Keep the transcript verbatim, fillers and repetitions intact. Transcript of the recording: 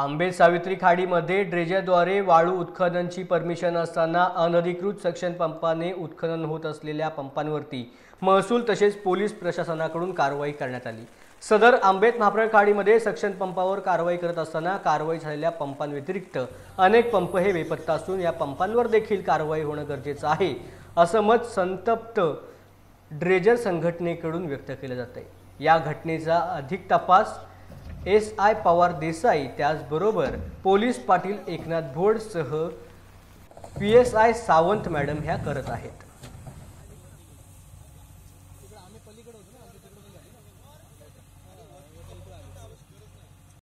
आंबेत सावित्री खाडीमध्ये ड्रेजरद्वारे वाळू उत्खननची परमिशन असताना अनधिकृत सक्शन पंपाने उत्खनन होत असलेल्या पंपांवरती महसूल तसेच पोलीस प्रशासनाकडून कारवाई करण्यात आली। सदर आंबेत महाप्रळ खाडीमध्ये सक्शन पंपावर कारवाई करत असताना कारवाई झालेल्या पंपांव्यतिरिक्त अनेक पंप हे बेपत्ता असून या पंपांवर देखील कारवाई होणे गरजेचे आहे असे मत संतप्त ड्रेजर संघटनेकडून व्यक्त केले जाते। या घटनेचा अधिक तपास एस आय पवार देसाई त्याचबरोबर पोलीस पाटील एकनाथ भोड सह P S I Sawant madam ह्या करत आहेत।